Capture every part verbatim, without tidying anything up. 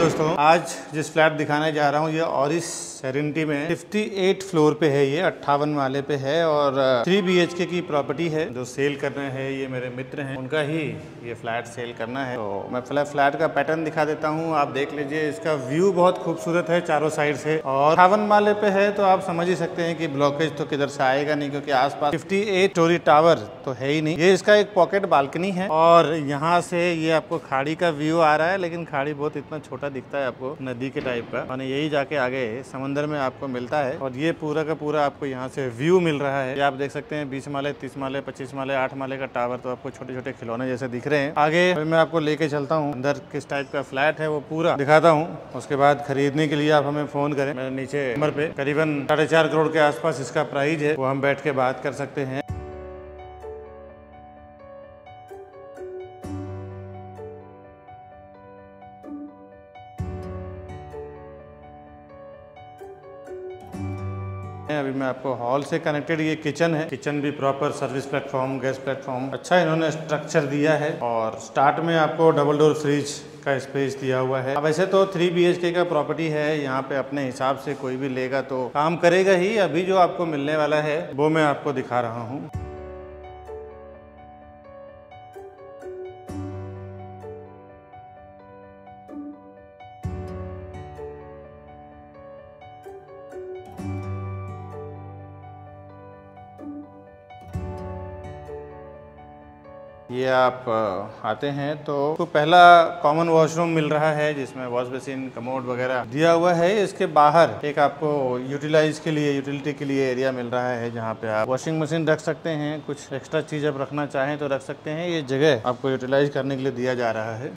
दोस्तों, आज जिस फ्लैप दिखाने जा रहा हूँ ये ऑरिस सेरेनिटी में अट्ठावन फ्लोर पे है, ये अट्ठावन माले पे है और थ्री बी एच के की प्रॉपर्टी है। जो सेल करना है ये मेरे मित्र हैं, उनका ही ये फ्लैट सेल करना है। तो मैं पहले फ्लैट का पैटर्न दिखा देता हूँ, आप देख लीजिए। इसका व्यू बहुत खूबसूरत है चारों साइड से और अट्ठावन माले पे है, तो आप समझ ही सकते हैं कि ब्लॉकेज तो किधर से आएगा नहीं, क्योंकि आस पास फिफ्टी एट स्टोरी टावर तो है ही नहीं। ये इसका एक पॉकेट बालकनी है और यहाँ से ये आपको खाड़ी का व्यू आ रहा है, लेकिन खाड़ी बहुत इतना छोटा दिखता है आपको, नदी के टाइप का, और यही जाके आगे समंदर में आपको मिलता है। और ये पूरा का पूरा आपको यहाँ से व्यू मिल रहा है। ये आप देख सकते हैं बीस माले, तीस माले, पच्चीस माले, आठ माले का टावर तो आपको छोटे छोटे खिलौने जैसे दिख रहे हैं। आगे मैं आपको लेके चलता हूँ, अंदर किस टाइप का फ्लैट है वो पूरा दिखाता हूँ। उसके बाद खरीदने के लिए आप हमें फोन करें, मेरे नीचे नंबर पे। करीबन साढ़े चार करोड़ के आसपास इसका प्राइस है, वो हम बैठ के बात कर सकते हैं। अभी मैं आपको हॉल से कनेक्टेड ये किचन है, किचन भी proper service platform, gas platform, अच्छा इन्होंने स्ट्रक्चर दिया है। और स्टार्ट में आपको डबल डोर फ्रिज का स्पेस दिया हुआ है। वैसे तो थ्री बी एच के का प्रॉपर्टी है, यहाँ पे अपने हिसाब से कोई भी लेगा तो काम करेगा ही। अभी जो आपको मिलने वाला है वो मैं आपको दिखा रहा हूँ। ये आप आते हैं तो, तो पहला कॉमन वॉशरूम मिल रहा है जिसमें वॉश बेसिन, कमोड वगैरह दिया हुआ है। इसके बाहर एक आपको यूटिलाइज के लिए, यूटिलिटी के लिए एरिया मिल रहा है, जहाँ पे आप वॉशिंग मशीन रख सकते हैं, कुछ एक्स्ट्रा चीज़ आप रखना चाहें तो रख सकते हैं। ये जगह आपको यूटिलाइज करने के लिए दिया जा रहा है।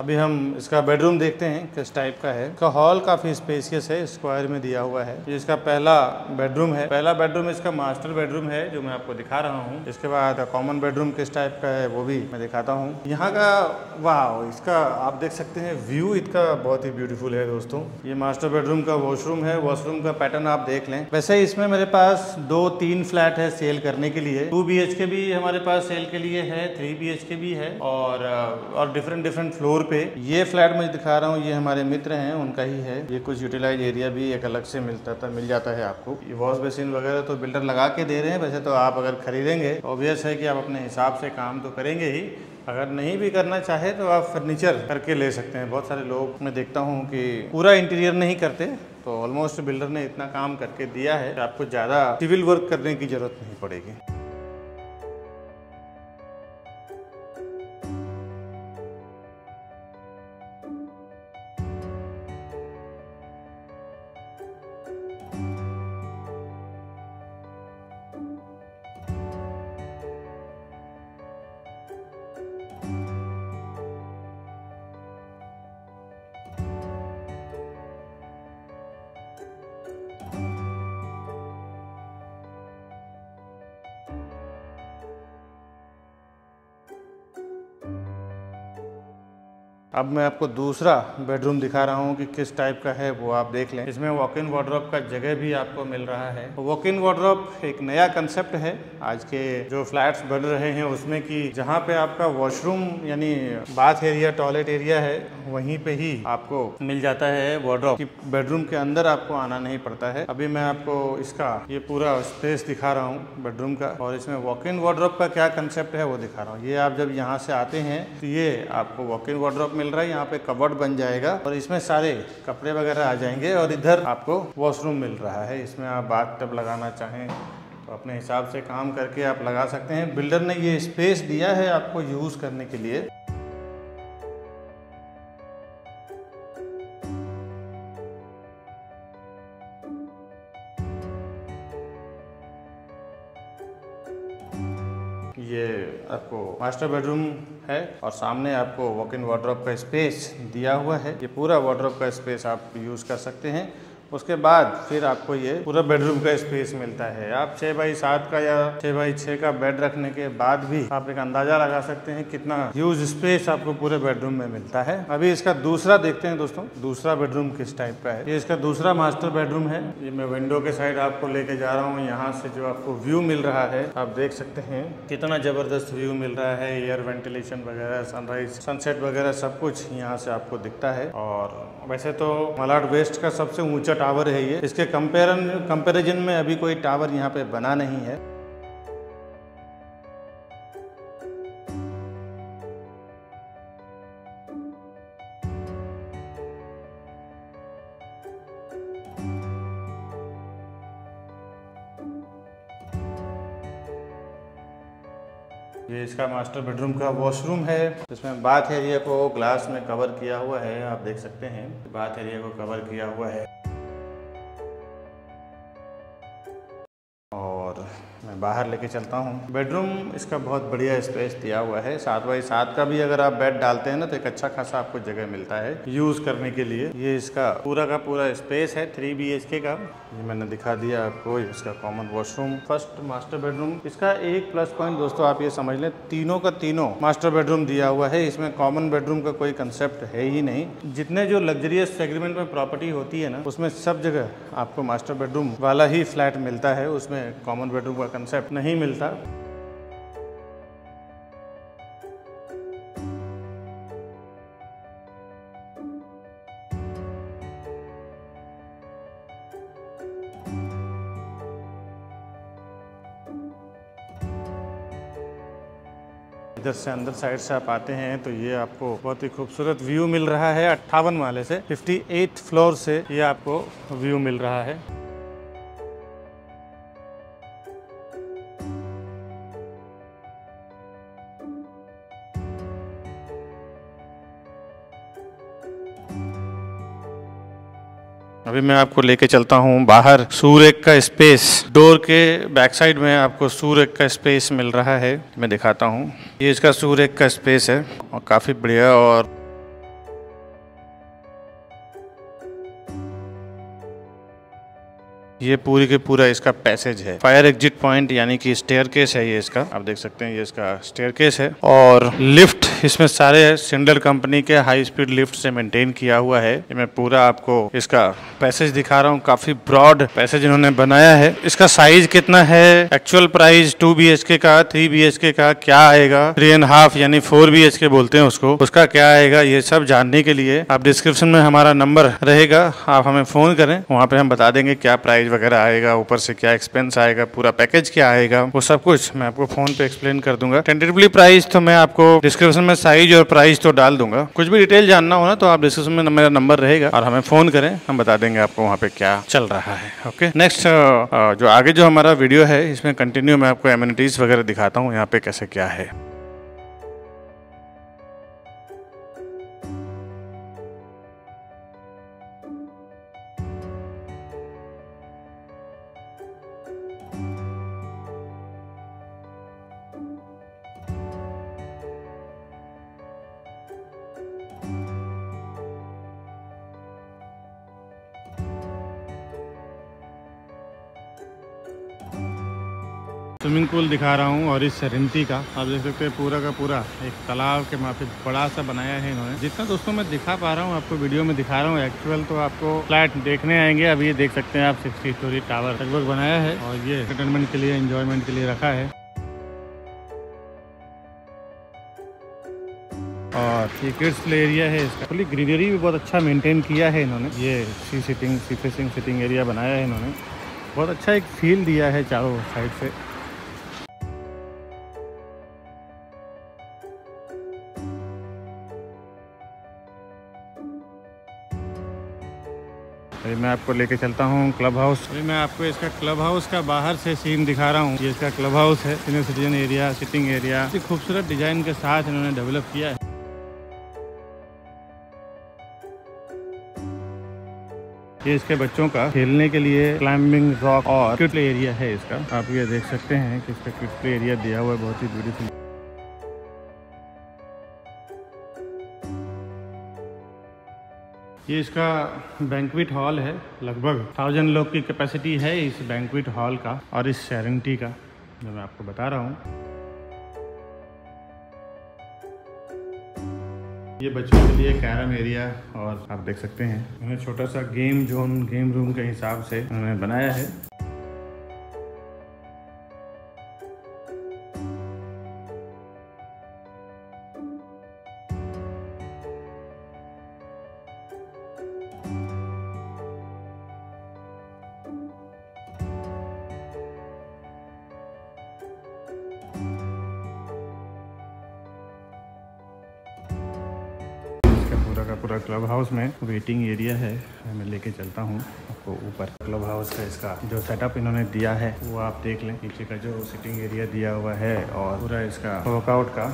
अभी हम इसका बेडरूम देखते हैं किस टाइप का है। इसका हॉल काफी स्पेशियस है, स्क्वायर में दिया हुआ है। ये इसका पहला बेडरूम है, पहला बेडरूम इसका मास्टर बेडरूम है जो मैं आपको दिखा रहा हूँ। इसके बाद कॉमन बेडरूम किस टाइप का है वो भी मैं दिखाता हूँ। यहाँ का वाह, इसका आप देख सकते हैं व्यू, इसका बहुत ही ब्यूटीफुल है दोस्तों। ये मास्टर बेडरूम का वॉशरूम है, वॉशरूम का पैटर्न आप देख लें। वैसे इसमें मेरे पास दो तीन फ्लैट है सेल करने के लिए, टू बी एच के भी हमारे पास सेल के लिए है, थ्री बी एच के भी है और और डिफरेंट डिफरेंट फ्लोर पे। ये फ्लैट मैं दिखा रहा हूँ ये हमारे मित्र हैं, उनका ही है। ये कुछ यूटिलाइज एरिया भी एक अलग से मिलता था मिल जाता है आपको। ये वॉश बेसिन वगैरह तो बिल्डर लगा के दे रहे हैं। वैसे तो आप अगर खरीदेंगे ऑब्वियस है कि आप अपने हिसाब से काम तो करेंगे ही, अगर नहीं भी करना चाहे तो आप फर्नीचर करके ले सकते हैं। बहुत सारे लोग मैं देखता हूँ कि पूरा इंटीरियर नहीं करते, तो ऑलमोस्ट बिल्डर ने इतना काम करके दिया है तो आपको ज़्यादा सिविल वर्क करने की जरूरत नहीं पड़ेगी। अब मैं आपको दूसरा बेडरूम दिखा रहा हूँ कि किस टाइप का है वो आप देख लें। इसमें वॉक इन वार्डरोब का जगह भी आपको मिल रहा है। वॉक इन वार्डरोब एक नया कंसेप्ट है आज के जो फ्लैट्स बन रहे हैं उसमें, कि जहाँ पे आपका वॉशरूम यानी बाथ एरिया, टॉयलेट एरिया है, वहीं पे ही आपको मिल जाता है वार्डरोब, कि बेडरूम के अंदर आपको आना नहीं पड़ता है। अभी मैं आपको इसका ये पूरा स्पेस दिखा रहा हूँ बेडरूम का, और इसमें वॉक इन वार्डरोब का क्या कंसेप्ट है वो दिखा रहा हूँ। ये आप जब यहाँ से आते हैं तो ये आपको वॉक इन वार्डरोब रहा है, यहाँ पे कबर्ड बन जाएगा और इसमें सारे कपड़े वगैरह आ जाएंगे। और इधर आपको वॉशरूम मिल रहा है, इसमें आप बाथ टब लगाना चाहें तो अपने हिसाब से काम करके आप लगा सकते हैं। बिल्डर ने ये स्पेस दिया है आपको यूज करने के लिए। ये आपको मास्टर बेडरूम है और सामने आपको वॉक इन वार्डरोब का स्पेस दिया हुआ है। ये पूरा वार्डरोब का स्पेस आप यूज़ कर सकते हैं। उसके बाद फिर आपको ये पूरा बेडरूम का स्पेस मिलता है। आप छः बाई सात का या छः बाई छः का बेड रखने के बाद भी आप एक अंदाजा लगा सकते हैं कितना ह्यूज स्पेस आपको पूरे बेडरूम में मिलता है। अभी इसका दूसरा देखते हैं दोस्तों, दूसरा बेडरूम किस टाइप का है। ये इसका दूसरा मास्टर बेडरूम है। ये मैं विंडो के साइड आपको लेके जा रहा हूँ। यहाँ से जो आपको व्यू मिल रहा है आप देख सकते हैं कितना जबरदस्त व्यू मिल रहा है। एयर वेंटिलेशन वगैरह, सनराइज सनसेट वगैरह सब कुछ यहाँ से आपको दिखता है। और वैसे तो मलाड वेस्ट का सबसे ऊंचा टावर है ये। इसके कंपेरन कंपेरिजन में अभी कोई टावर यहाँ पे बना नहीं है। ये इसका मास्टर बेडरूम का वॉशरूम है। इसमें बाथ एरिया को ग्लास में कवर किया हुआ है, आप देख सकते हैं बाथ एरिया को कवर किया हुआ है। और मैं बाहर लेके चलता हूँ। बेडरूम इसका बहुत बढ़िया स्पेस दिया हुआ है। सात बाई सात का भी अगर आप बेड डालते हैं ना तो एक अच्छा खासा आपको जगह मिलता है यूज़ करने के लिए। ये इसका पूरा का पूरा स्पेस है थ्री बी एच के का। ये मैंने दिखा दिया आपको इसका common washroom, first master bedroom. इसका एक प्लस पॉइंट दोस्तों आप ये समझ लें, तीनों का तीनों मास्टर बेडरूम दिया हुआ है। इसमें कॉमन बेडरूम का कोई कंसेप्ट है ही नहीं। जितने जो लग्जरियस सेगमेंट में प्रॉपर्टी होती है ना उसमें सब जगह आपको मास्टर बेडरूम वाला ही फ्लैट मिलता है, उसमें कॉमन बेडरूम का कंसेप्ट नहीं मिलता। इधर से अंदर साइड से आप आते हैं तो ये आपको बहुत ही खूबसूरत व्यू मिल रहा है। अट्ठावन माले से अट्ठावन फ्लोर से ये आपको व्यू मिल रहा है। अभी मैं आपको लेके चलता हूँ बाहर। सूर्य का स्पेस, डोर के बैक साइड में आपको सूर्य का स्पेस मिल रहा है। मैं दिखाता हूँ, ये इसका सूर्य का स्पेस है और काफ़ी बढ़िया। और ये पूरी के पूरा इसका पैसेज है, फायर एग्जिट पॉइंट यानी कि स्टेयरकेस है ये इसका। आप देख सकते हैं ये इसका स्टेयरकेस है। और लिफ्ट इसमें सारे सिंडर कंपनी के हाई स्पीड लिफ्ट से मेंटेन किया हुआ है। मैं पूरा आपको इसका पैसेज दिखा रहा हूँ। काफी ब्रॉड पैसेज इन्होंने बनाया है। इसका साइज कितना है, actual price two B H K का, थ्री बी एच के का क्या आएगा, थ्री एंड हाफ यानी फोर बी एच के बोलते हैं उसको, उसका क्या आएगा, ये सब जानने के लिए आप डिस्क्रिप्शन में हमारा नंबर रहेगा, आप हमें फोन करें, वहाँ पे हम बता देंगे क्या प्राइस वगैरह आएगा, ऊपर से क्या एक्सपेंस आएगा, पूरा पैकेज क्या आएगा, वो सब कुछ मैं आपको फोन पे एक्सप्लेन कर दूंगा। टेंटेटिवली प्राइस तो मैं आपको डिस्क्रिप्शन में साइज और प्राइस तो डाल दूंगा। कुछ भी डिटेल जानना हो ना तो आप डिस्क्रिप्शन में मेरा नंबर रहेगा और हमें फोन करें, हम बता देंगे आपको वहाँ पे क्या चल रहा है। ओके, नेक्स्ट जो आगे जो हमारा वीडियो है इसमें कंटिन्यू मैं आपको एमिनिटीज वगैरह दिखाता हूँ यहाँ पे कैसे क्या है। स्विमिंग पूल दिखा रहा हूँ और इस सेरेनिटी का। आप देख सकते हैं पूरा का पूरा एक तालाब के माफी बड़ा सा बनाया है इन्होंने। जितना दोस्तों मैं दिखा पा रहा हूँ आपको वीडियो में दिखा रहा हूँ, एक्चुअल तो आपको फ्लैट देखने आएंगे। अब ये देख सकते हैं आप सिक्सटी स्टोरी टावर लगभग बनाया है और ये एंटरटेनमेंट के लिए, एंजॉयमेंट के लिए रखा है। और ये किड्स प्ले एरिया है इसका। फुली ग्रीनरी भी बहुत अच्छा मेनटेन किया है इन्होंने। ये sea sitting sea facing sitting area बनाया है इन्होंने। बहुत अच्छा एक फील दिया है चारों साइड से। अभी मैं आपको लेके चलता हूँ क्लब हाउस। अभी मैं आपको इसका क्लब हाउस का बाहर से सीन दिखा रहा हूँ। ये इसका क्लब हाउस है, senior citizen area, sitting area, खूबसूरत डिजाइन के साथ इन्होंने डेवलप किया है। ये इसके बच्चों का खेलने के लिए क्लाइंबिंग रॉक और किड प्ले एरिया है इसका। आप ये देख सकते हैं कि इसका किड प्ले एरिया दिया हुआ है, बहुत ही ब्यूटीफुल। ये इसका बैंक्वेट हॉल है। लगभग थाउजेंड लोग की कैपेसिटी है इस बैंक्वेट हॉल का और इस सेरेनिटी का, जो मैं आपको बता रहा हूँ। ये बच्चों के लिए कैरम एरिया और आप देख सकते हैं उन्होंने छोटा सा गेम जोन, गेम रूम के हिसाब से उन्होंने बनाया है। पूरा का पूरा क्लब हाउस में वेटिंग एरिया है। मैं लेके चलता हूँ आपको ऊपर। क्लब हाउस का इसका जो सेटअप इन्होंने दिया है वो आप देख लें। नीचे का जो सिटिंग एरिया दिया हुआ है और पूरा इसका वर्कआउट का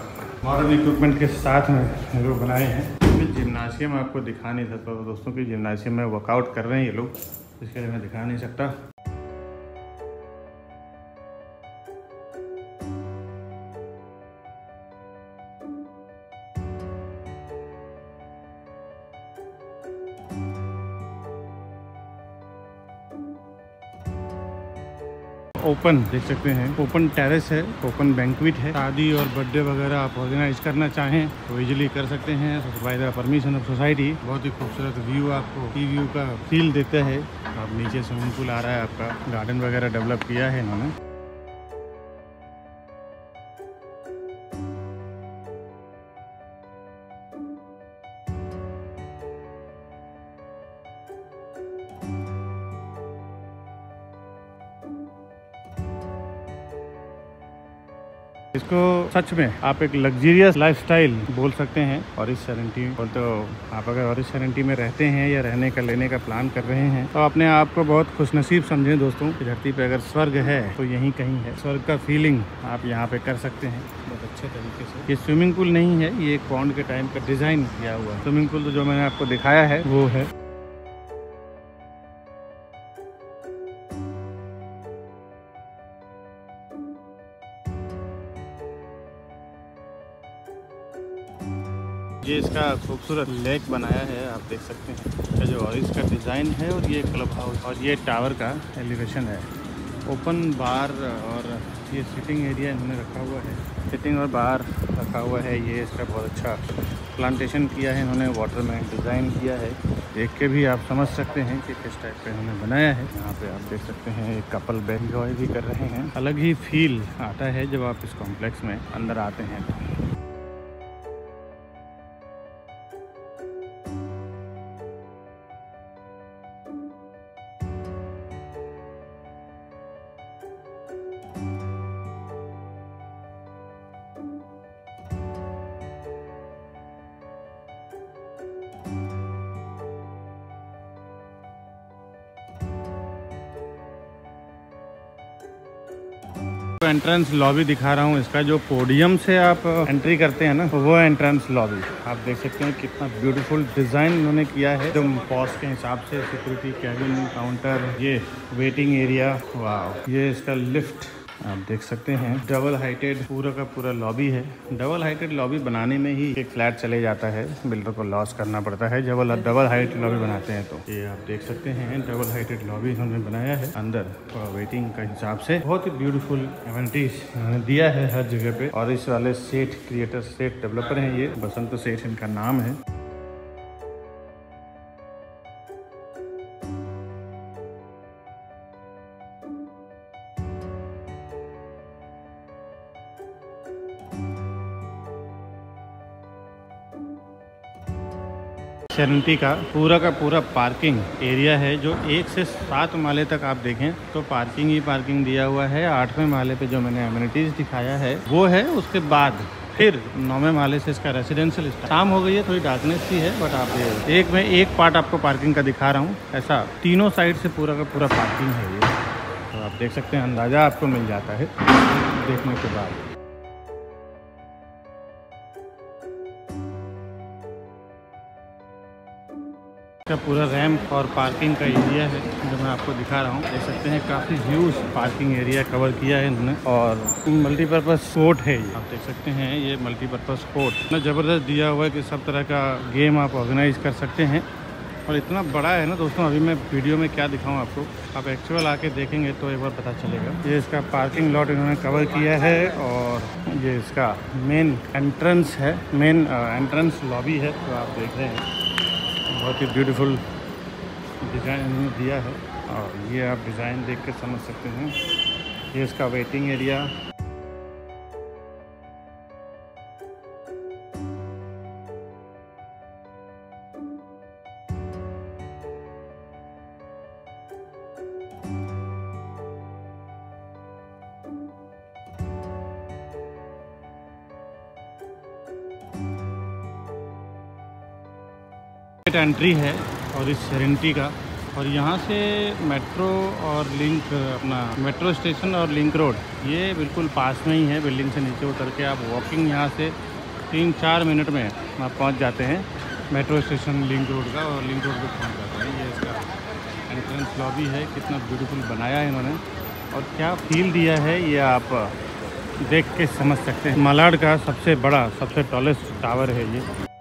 मॉडर्न इक्विपमेंट के साथ में लोग बनाए हैं। जिम्नाशियम आपको दिखा नहीं सकता तो दोस्तों की जिम्नाशियम में वर्कआउट कर रहे हैं ये लोग, इसके लिए मैं दिखा नहीं सकता। ओपन देख सकते हैं, ओपन टेरेस है, ओपन बैंक्वेट है। शादी और बर्थडे वगैरह आप ऑर्गेनाइज करना चाहें तो इजीली कर सकते हैं by the permission of society. बहुत ही खूबसूरत व्यू आपको सी व्यू का फील देता है। आप नीचे स्विमिंग पूल आ रहा है, आपका गार्डन वगैरह डेवलप किया है इन्होंने। इसको सच में आप एक लग्जरियस लाइफस्टाइल बोल सकते हैं। ऑरिस सेरेनिटी और तो आप अगर ऑरिस सेरेनिटी में रहते हैं या रहने का लेने का प्लान कर रहे हैं तो अपने आप को बहुत खुशनसीब समझें दोस्तों। धरती पे अगर स्वर्ग है तो यहीं कहीं है। स्वर्ग का फीलिंग आप यहाँ पे कर सकते हैं बहुत अच्छे तरीके से। ये स्विमिंग पूल नहीं है, ये एक पॉन्ड के टाइम का डिजाइन किया हुआ स्विमिंग पूल। तो जो मैंने आपको दिखाया है वो है। ये इसका खूबसूरत लेक बनाया है, आप देख सकते हैं जो ऑरिस का डिज़ाइन है। और ये क्लब हाउस और ये टावर का एलिवेशन है। ओपन बार और ये सिटिंग एरिया इन्होंने रखा हुआ है, सिटिंग और बार रखा हुआ है। ये इसका बहुत अच्छा प्लांटेशन किया है इन्होंने, वाटर में डिज़ाइन किया है। देख के भी आप समझ सकते हैं कि किस टाइप पे इन्होंने बनाया है। यहाँ पे आप देख सकते हैं एक कपल बैक एंजॉय भी कर रहे हैं। अलग ही फील आता है जब आप इस कॉम्प्लेक्स में अंदर आते हैं। एंट्रेंस लॉबी दिखा रहा हूँ इसका। जो पोडियम से आप एंट्री करते हैं ना, वो एंट्रेंस लॉबी आप देख सकते हैं। कितना ब्यूटीफुल डिजाइन उन्होंने किया है एकदम पॉज के हिसाब से। सिक्योरिटी कैबिन, काउंटर, ये वेटिंग एरिया, वाह। ये इसका लिफ्ट आप देख सकते हैं। डबल हाइटेड पूरा का पूरा लॉबी है। डबल हाइटेड लॉबी बनाने में ही एक फ्लैट चले जाता है, बिल्डर को लॉस करना पड़ता है जब डबल हाइट लॉबी बनाते हैं। तो ये आप देख सकते हैं डबल हाइटेड लॉबी हमने बनाया है अंदर वेटिंग का हिसाब से। बहुत ही ब्यूटीफुल एमेनिटीज दिया है हर जगह पे। और इस वाले सेठ क्रिएटर, सेठ डेवलपर हैं ये, बसंत सेठ इनका नाम है। सेरेनिटी का पूरा का पूरा पार्किंग एरिया है जो एक से सात माले तक आप देखें तो पार्किंग ही पार्किंग दिया हुआ है। आठवें माले पे जो मैंने एमिनिटीज दिखाया है वो है। उसके बाद फिर नौवें माले से इसका रेसिडेंशियल। शाम हो गई है, थोड़ी डार्कनेस सी है, बट आप ये एक में एक पार्ट आपको पार्किंग का दिखा रहा हूँ। ऐसा तीनों साइड से पूरा का पूरा पार्किंग है ये। तो आप देख सकते हैं, अंदाज़ा आपको मिल जाता है देखने के बाद। का पूरा रैंप और पार्किंग का एरिया है जो मैं आपको दिखा रहा हूँ। देख सकते हैं काफ़ी ह्यूज पार्किंग एरिया कवर किया है इन्होंने। और मल्टीपर्पज़ कोर्ट है ये, आप देख सकते हैं। ये मल्टीपर्पज़ कोर्ट इतना ज़बरदस्त दिया हुआ है कि सब तरह का गेम आप ऑर्गेनाइज कर सकते हैं। और इतना बड़ा है ना दोस्तों, अभी मैं वीडियो में क्या दिखाऊं आपको, आप एक्चुअल आके देखेंगे तो एक बार पता चलेगा। ये इसका पार्किंग लॉट इन्होंने कवर किया है और ये इसका मेन एंट्रेंस है, मेन एंट्रेंस लॉबी है। तो आप देख रहे हैं बहुत ही ब्यूटीफुल डिज़ाइन इन्होंने दिया है और ये आप डिज़ाइन देख के समझ सकते हैं। ये इसका वेटिंग एरिया, एंट्री है और इस सेरेनिटी का, और यहाँ से मेट्रो और लिंक, अपना मेट्रो स्टेशन और लिंक रोड ये बिल्कुल पास में ही है। बिल्डिंग से नीचे उतर के आप वॉकिंग यहाँ से तीन चार मिनट में आप पहुँच जाते हैं मेट्रो स्टेशन लिंक रोड का, और लिंक रोड पर पहुँच जाते हैं। ये इसका एंट्रेंस लॉबी है, कितना ब्यूटीफुल बनाया है इन्होंने और क्या फील दिया है ये आप देख के समझ सकते हैं। मालाड का सबसे बड़ा, सबसे टॉलेस्ट टावर है ये।